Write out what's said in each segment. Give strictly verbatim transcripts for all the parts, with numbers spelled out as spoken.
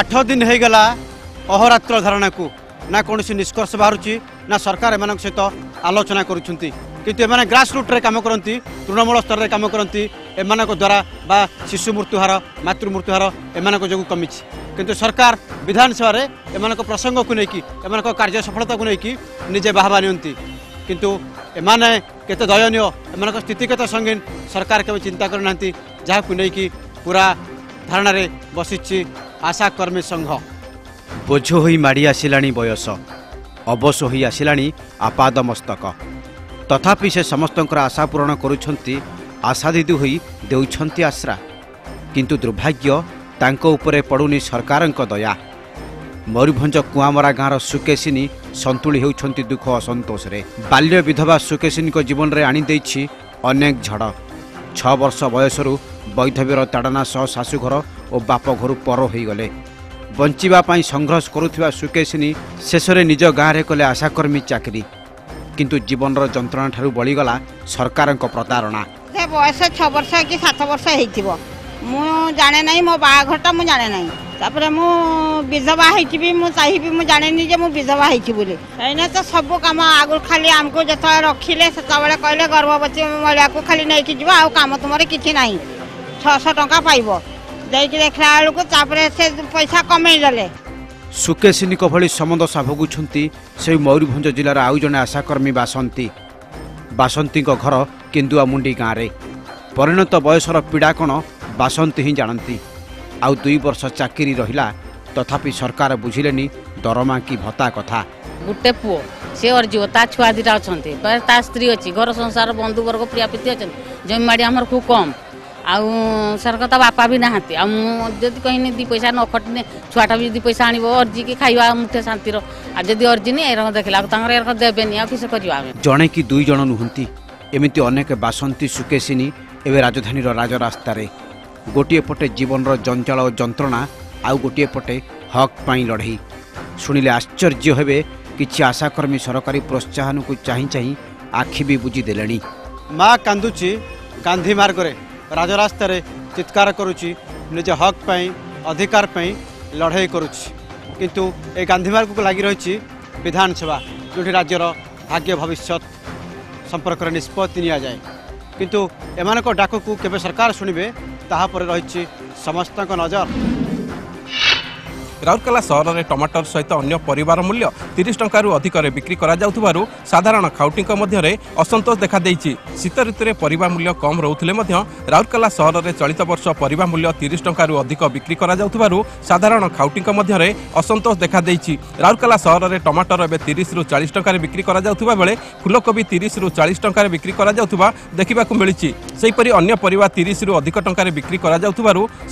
आठ दिन हो गला अहरात्र धारणा को ना कौन निष्कर्ष बाहू ना सरकार एम सहित आलोचना करें ग्रास रूट्रे काम करती तृणमूल स्तर में कम करती एम द्वारा बा शिशु मृत्युहार मातृ मृत्युहार एम जो कमी किंतु सरकार विधानसभा एम प्रसंग को लेकिन कार्य सफलता को लेकिन निजे बाहबा नि किंतु एमाने केते दयनीय एम स्थिति केत संगीन सरकार केवे चिंता करना जहाँ नहीं पूरा धारणा बसिछि आशाकर्मी संघ बोझ होई माड़ी आसिलानी बयस अवश्य होई आसिलानी आपाद मस्तक तथापि से समस्तंकर आशा पूरण करुछंती आशा दीदी होई देउछंती आश्रा किंतु दुर्भाग्य तांको उपरे पडुनी सरकारक दया मयूरभंज कुआमरा गाँवर सुकेशिनी संतुली होती दुख असंतोष रे बाल्य विधवा सुकेशिनी को जीवन रे आनी देछि अनेक झड़ छ वर्ष बयसरू वैधव्यर ताड़ना सह शाशुघर और बापघर पर हो गले बंचिबा पाई संघर्ष करुवा सुकेशिनी शेष में निज गाँव कले आशाकर्मी चाकरी किंतु जीवन जंत्रणा ठारू बलिगला सरकार प्रतारणा बयस छ वर्ष कि सात वर्ष हो जाने ना मो बाघरटा मुझे जाने ना तापर मु विधवा होगी मुझे चाहिए मुझे जाने मुझे विधवा होगी कहीं तो सब कम आगु खाली आमको जो रखिले से कहले गर्भवती महिला को खाली नहीं जी आम तुम कि ना छःश टा पाइब देखला बेलू से पैसा कमेदेले सुकेशिनी को भली समंद साभुगुंट से मयूरभंज जिलार आउ जड़े आशाकर्मी बासंती बासंती घर केन्दुआ मुंडी गाँव परिणत बयसर पीड़ा कण बासंती ही जानती आउ दुई वर्ष चाकरी रहिला तथापि सरकार बुझिलेनी दरमा की भत्ता कथा गुटे पुओ से अर्जीव ता छुआ दीटा अच्छे ता स्त्री अच्छी घर संसार बंधुवर्ग प्रियाप्रीति अच्छे जमीमाड़ी आमर खूब कम आउ सरकार ता बापा भी नहांती आ जदि कहीं दी पैसा न खटने छुआटा भी पैसा आण अर्जी की खाइबा मुठे शांतिर आ जदि अर्जीनी एर देखला देवेनि आ किस करवा जड़े कि दुई जन नुहंती एमती अनेक बासंती सुकेशिनी एवं राजधानी राजरास्तार गोटे पटे जीवन जंजाल और जंत्रणा आउ गोटे पटे हक पाई लड़े शुणिले आश्चर्य हे कि आशाकर्मी सरकारी प्रोत्साहन को चाह चाह आखि भी बुझीदे माँ कांदुची गांधी मार्ग राजरास्तार चित्कार करुच्ची निजे हक पाई अधिकार पाई लड़े करुच्ची किंतु ए गांधी मार्ग को लगी रही विधानसभा जो राज्यर भाग्य भविष्य संपर्क निष्पत्ति नि जाए किंतु एमान को डाक को केबे सरकार शुणवे ताहा पर रही समस्त नजर राउरकेला सहर में टमाटर सहित अन्य परिवार मूल्य तीस टंकार अधिक बिक्री करा साधारण खाउटी मध्य असंतोष देखा देछि। शीत ऋतु में परिवार मूल्य कम रोले राउरकेला सहर में चलित वर्ष परिवार मूल्य तीस टंकार अधिक बिक्री करा साधारण खाउटी मध्य असंतोष देखा देछि। राउरकेला सहर में टमाटर ए तीस रु चालीस टंकार बिक्री करा बेले फूलकोबी तीस रु चालीस टंकार बिक्री करा देखा मिली। सेहीपरि अन्य परिवार तीस रु अधिक टंकार बिक्री करा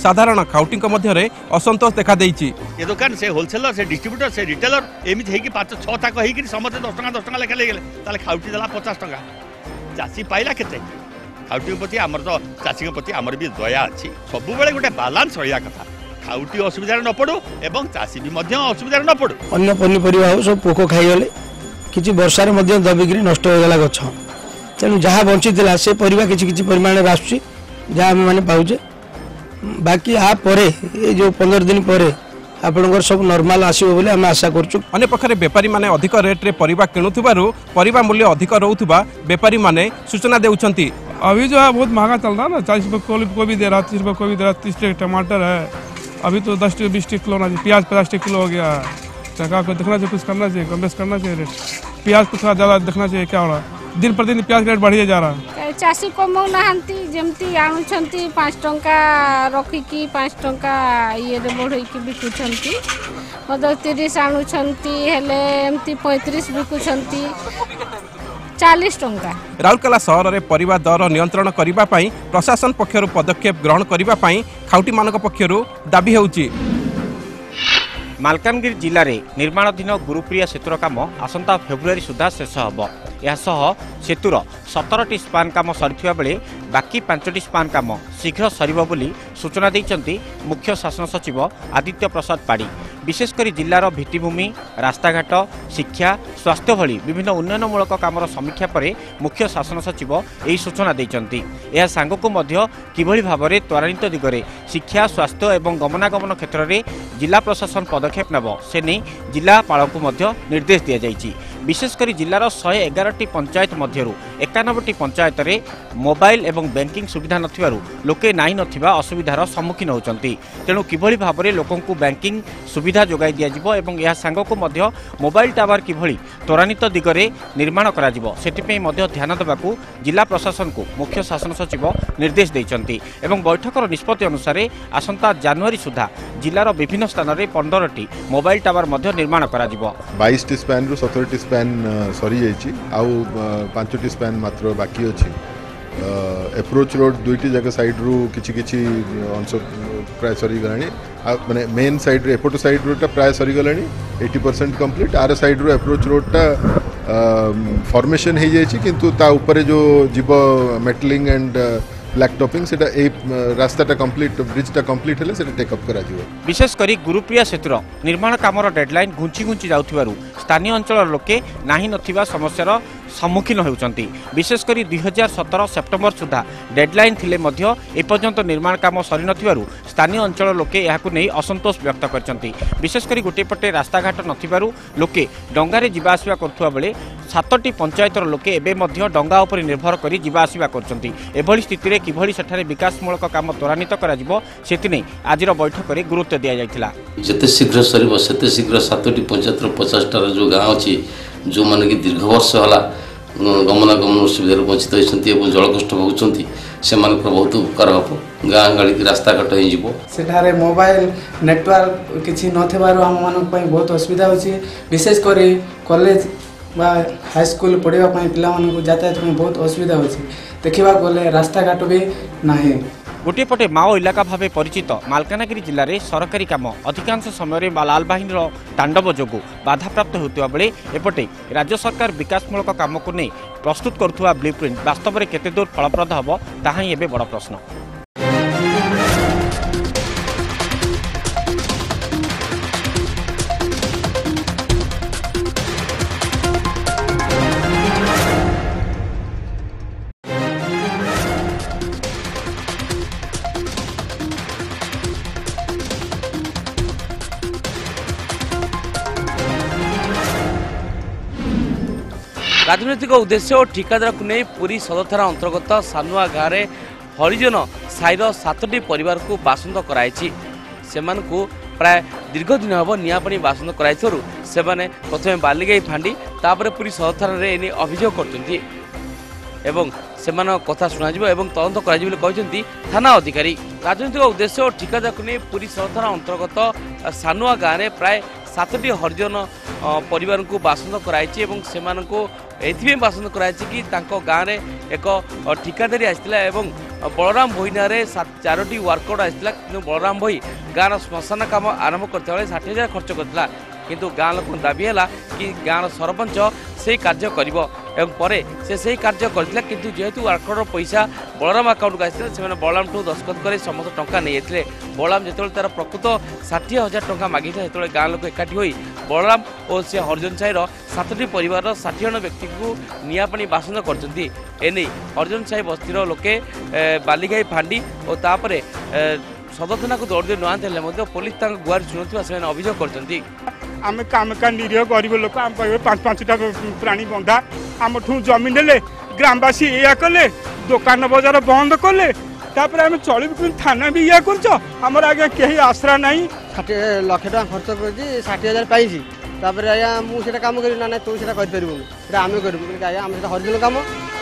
साधारण खाउटी मध्य असंतोष देखा देछि। ये दुकान से होलसेलर से डिस्ट्रीब्यूटर से रिटेलर एमती है पाँच छः तक होकर समस्त दस टाँग दस टाँग लेखा लेकिन खाउटी देला पचास टाँग चाषी पाइला के खाउटी प्रति आमर तो चाषी प्रति आमर भी दया अच्छी सबु बेले गोटे बालांस रहा कथा खाउटी असुविधा न पड़ू और चाषी भी असुविधा न पड़ू। अन्य पनीपरिया हो सब पोक खाईगले कि वर्षार दबिकी नष्ट हो गला गछ तेणु जहाँ बंची से परिया कि परिमाण आसूँ जहाँ आम मैंने पाचे बाकी या जो पंद्रह दिन पर आपणकर सब नॉर्मल आसीबो बोले हम आशा करछु। अन्य पखरे व्यापारी माने अधिक रेट रे परिवा किणुथुबारु परिवा मूल्य अधिक रहउथुबा व्यापारी माने सूचना देउछंती। अभी जो है बहुत महंगा चल रहा ना चालीस रुपये कोबी दे रहा, तीस रुपये कोबी दे रहा, तीस रुपये टमाटर है, अभी तो दस रुपये बीस रुपये किलो ना, प्याज पचास रुपये किलो हो गया। सरकार को देखना चाहिए, कुछ करना चाहिए, कम बेस करना चाहिए, रेट प्याज को थोड़ा ज़्यादा देखना चाहिए। क्या हो रहा है दिन प्रतिदिन प्याज रेट बढ़िया जा रहा है। चाषी कमाऊ नहांती जमती आणुछंती पाँच टंका रखिकी पाँच टंका ये बढ़ाई बिकुछंती मतलब तीस आणुछंती हेले एमती पैंतीस बिकुछंती चालीस टंका। राउरकेला सहर में परिवा दर नियंत्रण करिबा पाई प्रशासन पक्षर पदक्षेप ग्रहण करिबा पाई खाउटी मानक पक्षर दाबी होउची। मालकानगिरी जिले में निर्माणाधीन गुरुप्रिया सेतुर कम आसंता फेब्रुआरी सुधा शेष होब। यह सेतुर सतरटी स्पान कम सरीवा बेले बाकी पांचटी स्पान कम शीघ्र सर सूचना देते मुख्य शासन सचिव आदित्य प्रसाद पाड़ी। विशेषकर जिलार भित्तिभूमि रास्ताघाट शिक्षा स्वास्थ्य भली विभिन्न उन्नयनमूलक कामर समीक्षा पर मुख्य शासन सचिव यह सूचना देइचंती। यह सांग को मध्य किभली भाबरे त्वरान्वित दिगरे शिक्षा स्वास्थ्य एवं गमनागमन क्षेत्र में जिला प्रशासन पदक्षेप नेब से नहीं जिलापाल को मध्य निर्देश दि जाइए। विशेषकर जिलार शहे एगारटी पंचायत मध्यरू एकानबेटी पंचायत रे मोबाइल एवं बैंकिंग सुविधा नथिबारू लोके नाही नथिबा असुविधार सम्मुखीन होचंती। तेणु किभली भाबरे लोकंकु बैंकिंग सुविधा जोगाई दिया जिवो एवं या सांगको मध्य मोबाइल टावर किभली त्वरान्वित दिगरे निर्माण करा जिवो सेतिपई मध्य ध्यान देबाकू जिला प्रशासन को मुख्य शासन सचिव निर्देश देइचंती एवं बैठकर निष्पत्ति अनुसार आसंता जनवरी सुधा जिलार विभिन्न स्थान में पंद्रहटी मोबाइल टावर मध्य निर्माण करा जिवो। बाईस टी स्पैन रु सत्रह टी स्पैन सरी जाइछि आउ पांच टी स्पैन मात्र बाकी अछि। एप्रोच रोड दुईटी जगह साइड रु किछि किछि अंश प्राय सरी गलानी माने मेन साइड रे एपोट साइड रोड टा प्राय सरी गलानी अस्सी परसेंट कंप्लीट। आर साइड रु एप्रोच रोड टा फॉर्मेशन हे जाइछि किंतु ता ऊपर जो जीव मेटलिंग एंड ब्लैक टॉपिंग सेटा ए रास्ता टा कंप्लीट ब्रिज टा कंप्लीट हेले सेटा टेक अप करा जिवो। विशेष करी गुरुप्रिया सेतुर निर्माण कामर डेडलाइन गुंची गुंची जाउथिबारू स्थानीय अंचल लोके नाही नथिबा समस्यार सम्मुखीन होउचंती। विशेष करी दो हज़ार सत्रह सेप्टेम्बर सुधा डेडलाइन थिले मध्य एपर्यंत निर्माण काम सरी नथिबारू स्थानीय अंचल लोके एहाकु नै असंतोष व्यक्त करचंती। विशेष करी गोटे पटे रास्ताघाट नथिबारू लोके डंगारे जिबा आसिबा करथुवा बेले सातटी पंचायतर लोके एबे मध्य डंगा उपर निर्भर करी जिबा आसिबा करचंती। एभली स्थिति किभली सेठारे विकासमूलक काम त्वरान्वित करा सेतिने आज बैठक में गुरुत्व दिया जायतिला। जते शीघ्र सरीबो सेते शीघ्र सातटी पंचायतर पचास टार जो गाँव अच्छी जो माने कि दीर्घ वर्ष होला गमनागमन असुविधा वंचित होती जलकष्ट भोगुंट से बहुत उपकार हम गाँ गाड़ी की रास्ताघाट हो मोबाइल नेटवर्क किसी नाम बहुत असुविधा होती। विशेषकर कॉलेज हाईस्कल पढ़ाई पाने जातायात बहुत असुविधा होती। देखा गले रास्ताघाट भी ना गोटे पटे माओ इलाका भावे परिचित मालकानगिरी जिले में सरकारी काम अधिकांश समय लाल बाहिनीर तांडव जोगु बाधाप्राप्त होता बेले एपटे राज्य सरकार विकासमूलक काम को नहीं प्रस्तुत करुवा ब्लू प्रिंट वास्तव में केते दूर फलप्रद होबो ताहा एबे बड़ प्रश्न। राजनैतिक उद्देश्य और ठिकादार को नहीं पूरी सदर थाना अंतर्गत सानुआ गाँव में हरिजन साईर सातटी परिवार को बासंद कराई से प्राय दीर्घ दिन हम निआपणी बासंद कराई से प्रथम बालिगाई फाँडी तापर पूरी सदर थाना में अभियोग कर कथा शुणा तदंत कर थाना अधिकारी। राजनैतिक उद्देश्य और ठिकादार को नहीं पूरी सदर थाना अंतर्गत सानुआ गाँव में प्राय सातटी हरिजन परिवार को बासंद कराई से एथि बासंद कराई कि गाँव में एक ठिकादारी आसला बलराम भोई ना चारोटी वार्कआउट आसला कि बलराम भोई गाँव श्मशान काम आरंभ करता बेले षाठी हजार खर्च करता किंतु गाँव लोक दाबी है कि गाँव सरपंच से कार्य करे कार्य करता किंतु जेहेतु वार्कआउट पैसा बलराम अकाउंट को आसला से बलराम ठूँ दस्खत कर समस्त टंका नहीं जाते। बलराम जो तार प्रकृत षाठी हजार टंका मागिता से गाँव लोक एकाठी हो बलराम और से हरिजन साईर सातटी परिवार षाठी जन व्यक्ति को निआपणी बासंद करते एने हरिजन साई बस्तीर लोके बालिगाई फाँडी और तापर सदर थाना को दौड़ नाते पुलिस गुहार शुणुवा से अभियोग करते। आम काम का निरीह गरीब लोक आम कह पांच पांचटा प्राणी बंधा आम ठूँ जमी ने ग्रामवासी या कले दुकान बजार बंद कले आम चलू थाना भी या करमर आज्ञा कहीं आश्रा ना षाठी लक्ष टा खर्च कर षाठी हजार पाई तापर आज्ञा मुझे कम करी ना तू से करें आम कर हरिजन कम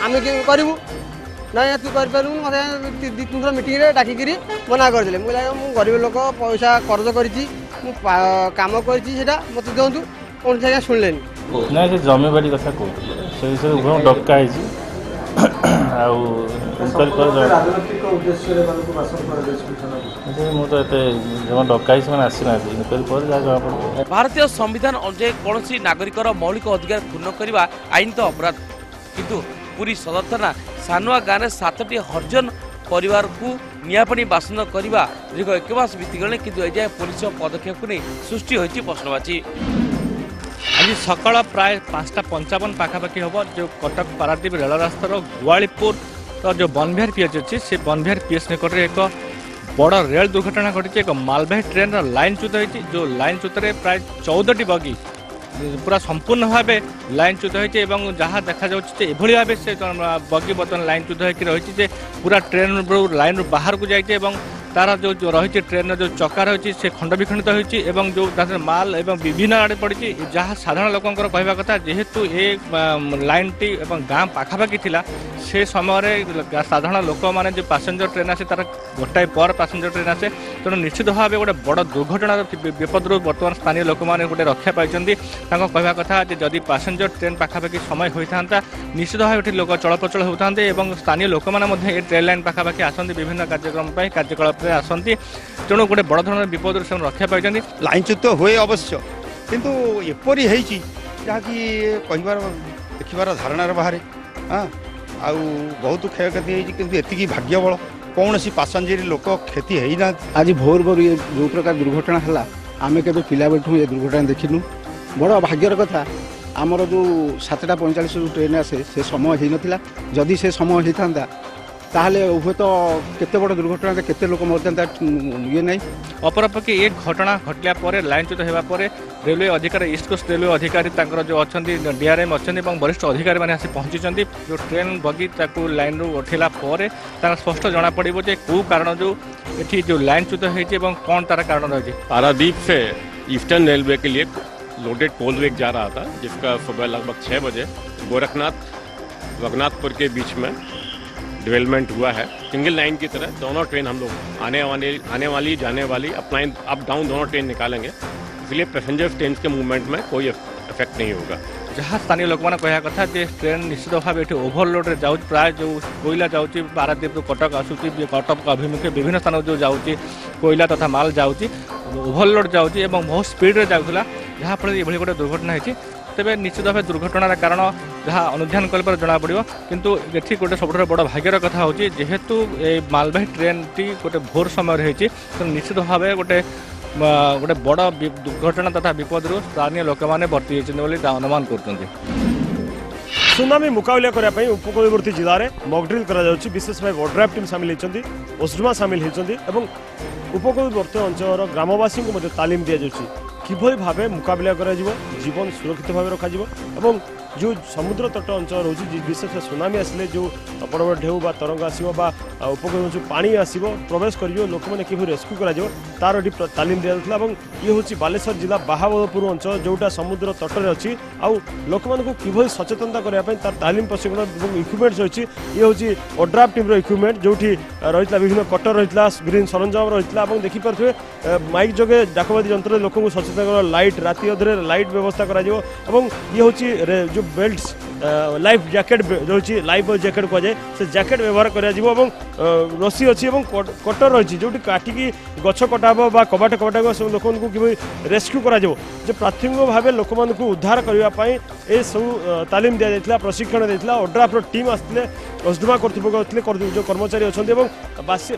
आम करूँ ना तू कर दी तीन थर मीटिंग डाकिक मना करदे मुझे मुझे गरीब लोक पैसा कर्ज कर काम मत दिंतु कौन से शुणिले ना जमी बाड़ी क्या कहते से डका भारतीय संविधान अनुसार कौन नागरिक मौलिक अधिकार पूर्ण करने आईन तो अपराध किंतु पूरी सदर थाना सानुआ गाँव में सातटी हरिजन परिवार को नियापणी बासन करने दीर्घ एक मास बीतगले किंतु एजाए पुलिस पदक्षेप नहीं सृष्टि होती प्रश्नवाची। आज सकाल प्राय पांचटा पंचावन पाखापाखि हम जो कटक पारादीप रेल रास्तार गुआलीपुर जो बनबिहार पीएच अच्छी से बनबिहार पीएच निकट में एक बड़ रेल दुर्घटना घटी। एक मालवाही ट्रेन लाइन च्युत होती जो लाइन च्युत प्राय चौदह बगी पूरा संपूर्ण भाव लाइन च्युत होती और जहाँ देखा भाव से बगी बर्तमान लाइन च्युत हो रही है। पूरा ट्रेन लाइन बाहर को जाइए तार जो रही ट्रेन जो चका रही से खंड विखंडित होती जो माल एवं विभिन्न आड़े पड़ी जहाँ साधारण लोक कहवा कथा जेहेतु ये लाइन टी गाँ पाखापाखि से समय साधारण लोक मैंने जो पैसेंजर ट्रेन आसे तार गोटाए पर पैसेंजर ट्रेन आसे तेणु निश्चित भाव गोटे बड़ दुर्घटना विपद बर्तमान स्थानीय लोक मैंने गोटे रक्षा पाई कहवा कथा जदि पैसेंजर ट्रेन पाखापाखि समय होता निश्चित भाव ये लोक चलप्रचल होता स्थानीय लोक मैंने ट्रेन लाइन पाखापाखि आसती विभिन्न कार्यक्रम कार्यकलाप आसती तेणु गोटे बड़ धरण विपद रक्षा पाई लाइन च्युत हुए अवश्य किंतु एपरी हो धारणार बाहर हाँ आउ बहुत क्षयति होती भाग्य बल कौन पासेंजर लोक क्षति है ना। आज भोर भोर ये जो प्रकार दुर्घटना है आम के पिला ये दुर्घटना देखिनु बड़ भाग्यर कथा। आमर जो सातटा पैंतालीस ट्रेन आसे से समय हो ना जदि से समय होता ताहले हे तो केते बड़ दुर्घटना केते लोक मरता ये नहीं। अपरपक्षे ये घटना घटला पर लाइन च्युत होगा रेलवे अधिकारी ईस्ट कोस्ट रेलवे अधिकारी जो अच्छा डीआरएम अच्छा वरिष्ठ अधिकारी मैंने आसी पहुंची जो ट्रेन बगी ताकू लाइन रु उठेला स्पष्ट जना पड़ो कौ कारण जो ये जो लाइन च्युत होती है कौन तार कारण रही। पारादीप से ईस्टर्न रेलवे के लिए लोडेड कोलवेग जा रहा था जिसका सुबह लगभग छः बजे गोरखनाथ रघुनाथपुर के बीच में डेवलपमेंट हुआ है सिंगल लाइन की तरह। दोनों ट्रेन हम लोग आने वाले आने वाली जाने वाली अपलाइन अप डाउन दोनों ट्रेन निकालेंगे इसलिए पैसेंजर ट्रेन के मूवमेंट में कोई इफेक्ट नहीं होगा। जहाँ स्थानीय लोक मैंने कहया कथा ट्रेन निश्चित भाव ये ओभरलोड जा प्राय जो कोईला जाऊँगी पारादीप कटक आसूची कटक अभिमुखे विभिन्न स्थान जो जाऊँगी कोईला तथा माल जाऊँगी ओभरलोड जाऊँगी और बहुत स्पीड जाऊला जहाँफल ये गोटे दुर्घटना होती। तेज निश्चित भाव दुर्घटनार कारण जहाँ अनुधान कल जना पड़ो किंतु ये गोटे सब बड़ भाग्यर कथा हो जेहेतु मालवाही ट्रेन टी गोटे भोर समय होती तो निश्चित भाव गोटे गोटे बड़ दुर्घटना तथा विपद रु स्थानीय लोक मैंने बर्ती अनुमान कर। सुनामी मुकाबला करने उपकूलवर्ती जिले में मकड्रिल कर विशेष भाव वड्राफ टीम सामिल होती ओस्मा सामिल होती उपकूलवर्ती अंचल ग्रामवासी को तालीम दि जाऊँगी किभली भाव मुकाबला कर जीवन सुरक्षित भाव रखा और जो समुद्र तट अंचल रही विशेष सुनामी आसिले जो बड़ बड़ ढेउ बा तरंग आसो उपकूल जो पानी आसो प्रवेश कर लोक मैंने कि रेस्क्यू कर तालीम दि जाता और ये हूँ बालेश्वर जिला बाहावलपुर अंचल जोटा समुद्र तटरे अच्छी आउ लोक मूँ कि सचेतनता करने तार तालीम प्रशिक्षण इक्विपमेंट्स रही ये हूँ ओड्राफ टीम इक्विपमेंट जो रही विभिन्न कटर रही ग्रीन सरंजाम रही देखिपे माइक जगे डाकवादी यंत्र लोक सचेतन कर लाइट राति अधरे लाइट व्यवस्था कर जो बेल्ट्स लाइफ जैकेट रही लाइफ जैकेट कहुए से जैकेट व्यवहार कर रसी अच्छी और कटर रही जो काटिकी गछ कटा कबाट कटा लोक कि रेस्क्यू कर प्राथमिक भाव लोक मूँ उद्धार करने ये सब तालीम दि जाता प्रशिक्षण देता ओड्राफ टीम आसते ओस्मा करते जो कर्मचारी अच्छा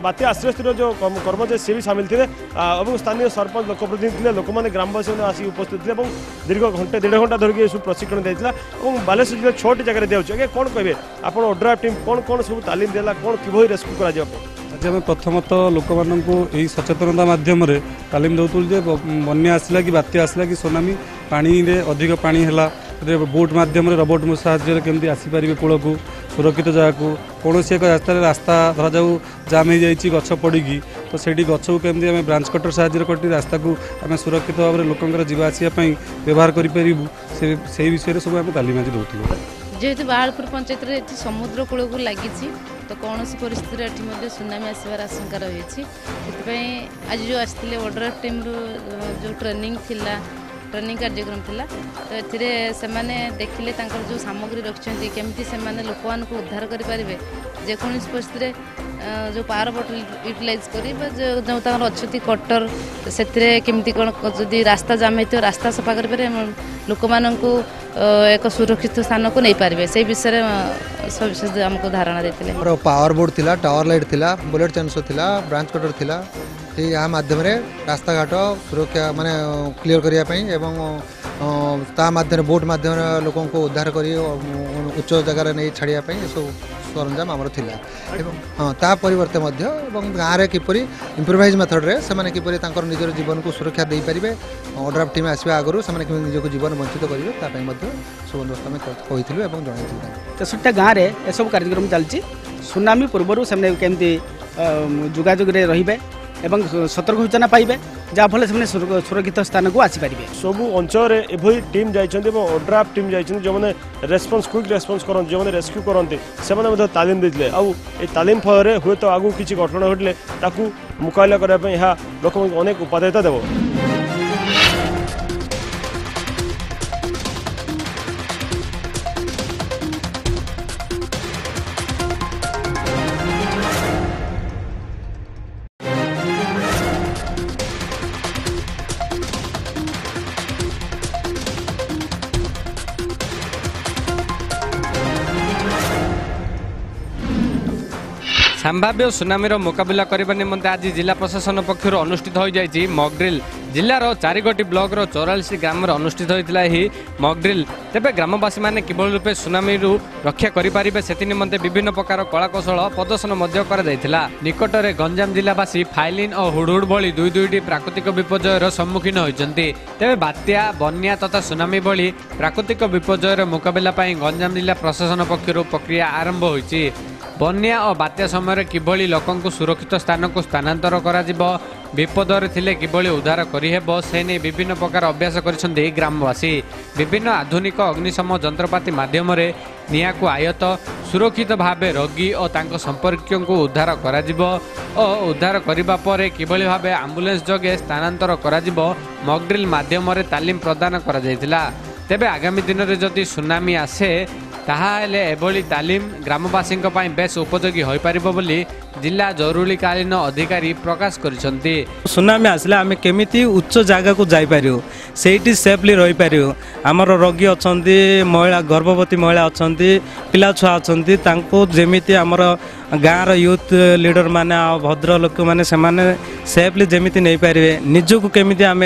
बात्या आश्रयस्थित जो कर्मचारी सी भी सामिल थे और स्थानीय सरपंच लोकप्रतिनिधि थे लोक मैंने ग्रामवासी आसी उपस्थित थे और दीर्घ घंटे देढ़ घंटा धरिकी सब प्रशिक्षण देता और बालेश्वर जिले छोटी जगह दिखाई आगे कौन कहे आप ओड्राफ टीम कौन कौन सब तालीम देला कौन कि रेस्क्यू कर। आज आम प्रथमतः लोक मूँ सचेतनता मध्यम तालीम दौलू जे बना आसला कि बात्या आसला कि सुनामी पानी रे अधिक पानी है बोट मध्यम रोबोट साहाय्य केमती आसीपारे कूल को सुरक्षित जगह को कौन एक रास्तार रास्ता धरा जाऊ जाम हो गछ पड़ी तो से गचू के ब्रांच कटर साहाय्य कटी रास्ता को आम सुरक्षित भाव में लोकंर जावासवाई व्यवहार करूँ से विषय सब आम तालीम आज दूँ जेहेतु बाहलपुर पंचायत समुद्र कूल को लगी तो कौन सी परिस्थिति एटी सुनामी आसवर आशंका रही है से आज जो आसते ओड्राफ टीम रू जो ट्रेनिंग थिला ट्रेनिंग कार्यक्रम थिला तो ये देखिले जो सामग्री रखिंट केमती से लोक उद्धार करें जेकोसी परिस्थित जो पावर बटल यूटिलाइज कर अच्छे कटर से कमी कौन जब रास्ता जाम हो रास्ता सफा करें लोक मान को एक सुरक्षित स्थान को नहीं पारे से विषय में आमको धारणा देते पावर बोर्ड थी टावर लाइट थी बुलेट चांसो थी ब्रांच कटर थी यहाँ मध्यम रास्ता घाट सुरक्षा माने क्लीयर करने मध्यम बोट मध्यम लोक उद्धार कर उच्च जगार नहीं छाड़ापी ये सब सरंजाम आमर था हाँ तापरते गाँव किपर इम्प्रोवाइज मेथड रे से किपर निजर जीवन को सुरक्षा दे पारे ओड्राफ टीम आसवा आगुरी से निजक जीवन वंचित करेंगे सब बंदोबस्त आम कही तेसठटा गाँव में यह सब कार्यक्रम चलती सुनामी पूर्वर से कमी जोगाजोगे रे एवं सतर्क सूचना पाइबे जहाँफल से सुरक्षित स्थान को आसीपारे सबू अंचल एभली टीम जाइए ओड्राफ टीम जाइए जो मैंने रेस्पन्स क्विक रेस्पन्स करते जो मैंने रेस्क्यू करते से तालीम देते आई तालीम फल में हूँ तो आगू किसी घटना घटले मुकाबला करने यह लोक अनेक उपादेयता देव संभाव्य सुनामीर मुकबिला करने निम्ते आज जिला प्रशासन पक्षर अनुष्ठित हो जाए मकड्रिल जिलार चारिगोटी ब्लक चौरालीस ग्राम अनुष्ठित होता ही मकड्रिल तेबे ग्रामवासी मैंने किभली रूपे सुनामी रक्षा करें से निम्ते विभिन्न प्रकार कलाकौशल प्रदर्शन निकट में गंजाम जिलावासी फाइलिन और हुडहुड भली दुई दुईटी प्राकृतिक विपर्जयर सम्मुखीन होती तेज बात्या बन्या तथा सुनामी भली प्राकृतिक विपर्जयर मुकबिला गंजाम जिला प्रशासन पक्षर प्रक्रिया आरंभ हो बन्या और बात्या समय किभली लोकंकु सुरक्षित स्थान को स्थानांतर करा जिबो विपदर थिले किभली उद्धार करिहेब से नै विभिन्न प्रकार अभ्यास करिसंदे ग्रामवासी विभिन्न आधुनिक अग्निशम जंत्रपाति माध्यम रे निया को आयत सुरक्षित भावे रोगी और तांको संपर्कियों को उद्धार करा जिबो और उद्धार करिबा परे किभली भावे एम्बुलेंस जगे स्थानांतर करा जिबो मकड्रिल माध्यम रे तालीम प्रदान करा जायतिला तेबे आगामी दिन रे जदि सुनामी आसे ताहाले एभली तालीम ग्रामवासी बेस उपयोगी हो पार बोली जिला जरूरीकालीन अधिकारी प्रकाश करिसंती सुनामी आसले आम केमिति उच्च जगह को जाइपर से सेफली रही पार आमर रोगी अच्छा महिला गर्भवती महिला अच्छा पिला छुआ अच्छा जमीती आमर गाँव यूथ लीडर माने भद्र लोक माने सेमाने सेफली जमीती नहीं पारे निजक केमिति आम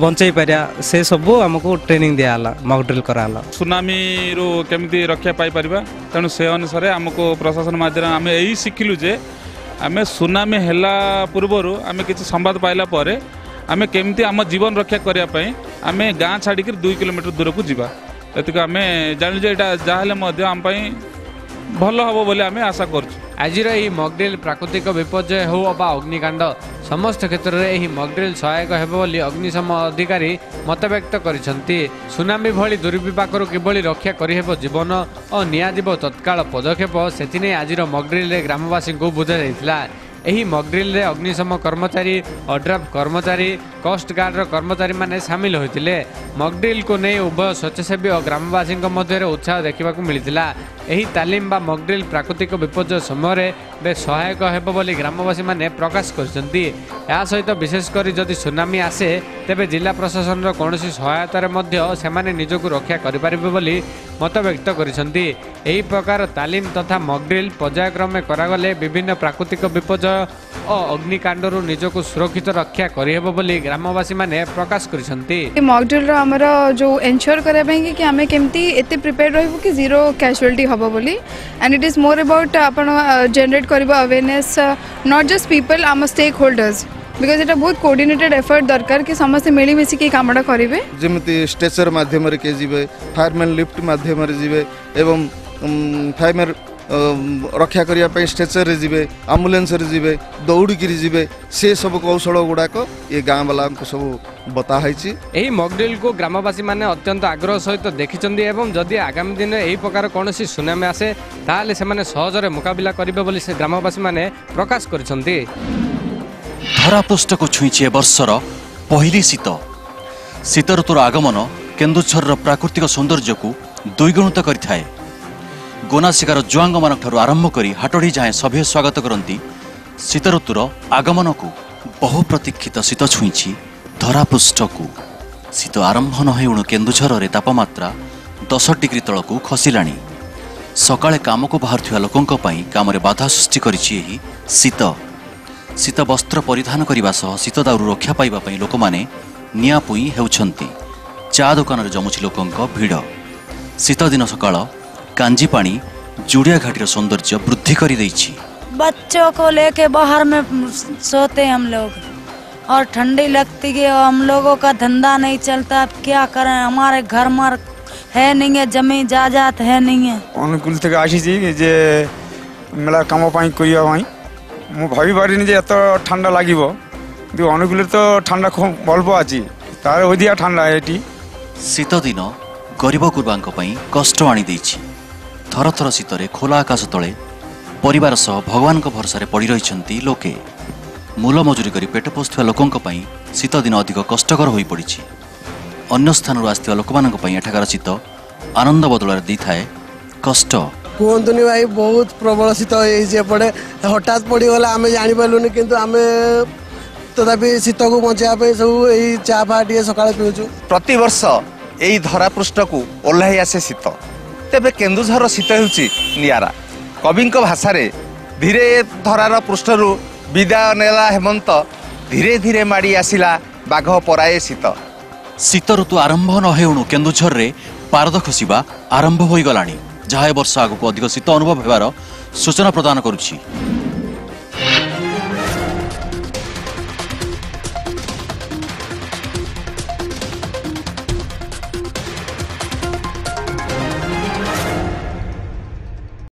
बंचई पारा से सबू आमको ट्रेनिंग दियाला मकड्रिल कराला सुनामी रो केमती रक्षा पाई परिबा तेणु से अनुसार आमको प्रशासन माध्यम आम यही शिखिलु जे आम सुनामी हैला पूर्वर आम किसी संवाद पाइला परे आम केमती आम जीवन रक्षा करने आम गाँ छाड़िक दुई किलोमीटर दूर को जावा ये आम जानु जे यहाँ जहाँ आम भल हम बोले आम आशा कर आज मकड्रिल प्राकृतिक विपर्जय हो अबा अग्निकांड समस्त क्षेत्र में यह मकड्रिल सहायक होली अग्निशम अधिकारी मतव्यक्त करिसंती सुनामी भली दुर्विपाकरू किभली रक्षा करिहेबो जीवन और नियाजिबो तत्काल पदक्षेप सेतिने आजिर मकड्रिल रे ग्रामवासी को बुझा जाइतिला एही मकड्रिल रे अग्निशम कर्मचारी ओड्राफ कर्मचारी कोस्टगार्ड कर्मचारी माने सामिल होइतिले मकड्रिल को नै उभय स्वच्छसेवी और ग्रामवासी मध्य उत्साह देखा मिलता एही तालीम बा मकड्रिल प्राकृतिक विपर्जय समय बे सहायक हेब बोली ग्रामवासी माने प्रकाश करछंती या सहित विशेषकर जदि सुनामी आसे तेबे जिला प्रशासन कौन सहायतार मध्य सेमाने निजक रक्षा करिपारिबे बोली मत व्यक्त करछंती एही प्रकार तालीम तथा मकड्रिल पर्यायक्रमे करागले विभिन्न प्राकृतिक विपर्जय और अग्निकांडरू निजक सुरक्षित रक्षा करिहेब बोली ग्रामवासी माने प्रकाश करछंती मकड्रिल हमर जो एनश्योर करे पई कि आमे केमती एते प्रिपेयर रहबो कि जीरो कैजुअलिटी हबो बोली and it is more about आपण जनरेट करबा awareness not just people um stakeholders because इटा बहुत कोऑर्डिनेटेड एफर्ट दरकार कि समस्त मिली मिसी के कामडा करिवे जेमति स्ट्रेचर माध्यम रे के जिवे फायरमैन लिफ्ट माध्यम रे जिवे एवं फायरमैन रक्षा करिया पे स्ट्रेचर रे जिवे एम्बुलेंस रे जिवे दौड़ी गिरी जिवे से सब कौशल गुडाक ये गाँव वाला सब बता है मकड्रिल को ग्रामवासी माने अत्यंत आग्रह सहित देखिचंदी एवं जदि आगामी दिन यही प्रकार कौन सुनामी आसे ताले सेमाने सहजरे मुकाबला करिवे बोली से ग्रामवासी माने प्रकाश करिसंती धरापृष्ठ को छुईची ए वर्षर पहिली शीत शीत ऋतुर आगमन केन्दुझर प्राकृतिक सौंदर्य को द्विगुणित करिथाए गोना शिकार जुआंग मान आरंभ कर हाटड़ी जाए सभ्य स्वागत करती शीत ऋतुर आगमन को बहु प्रतीक्षित शीत छुईं धरापृष्ठ को शीत आरंभ नहे उणु केन्दुझर में तापमात्रा दस डिग्री तलक खसला सकाले काम को बाहर लोकों काम बाधा सृष्टि कर शीत शीत वस्त्र परिधान करने सह शीत दारू रक्षा पाइबापी लोक मैंने निआपुई होती चा दुकान जमुची लोकों भिड़ शीत दिन सकाल कांजी पानी जुड़िया घाटी का सौंदर्य वृद्धि कर देती। बच्चों को लेके बाहर में सोते हम लोग और ठंडी लगती है। हम लोगों का धंधा नहीं चलता, अब क्या करें, हमारे घर मार है नहीं है, जमीन जायदाद है नहीं है। अनुकूल थे आशी जी जे मेला कम पाई कोई भाई मु भावी बारी नहीं जे तो ठंडा लागिबो दु अनुकूल तो ठंडा खूब भल्प आछि तार ओदिया ठंडा एटी शीत दिन गरीब गुरबांक कष्ट आनी थर थर शीतरे खोला आकाश तले परिवार सह भगवान को भरसा पड़ रही लोके मूल मजूरी कर पेट पोषुवा लोकों शीत दिन अधिक कष्टकर हो पड़ी। अन्य स्थान आसवा लोक एठाकार शीत आनंद बदल दी थाए कष्ट कहतुनि भाई बहुत प्रबल शीत होपड़े हठात पड़गला आम जापरूनि कि आम तथापि शीत को बचाई सब यही चा फा टे सका पीछू प्रत वर्ष यही धरापृष्ठ को ओह्लैई आसे शीत। तेबे केन्दुझर शीत हेउची नियारा कवि भाषा धीरे धरार पृष्ठर विदाय नेला हेमंत धीरे धीरे माड़ी आसिला बाघ पराए शीत। शीत ऋतु आरंभ न हेणु केन्दुझर में पारद खसिबा आरंभ होइगलाणी जहा ए वर्ष आगु अधिक शीत अनुभव हेबार सूचना प्रदान करुछि।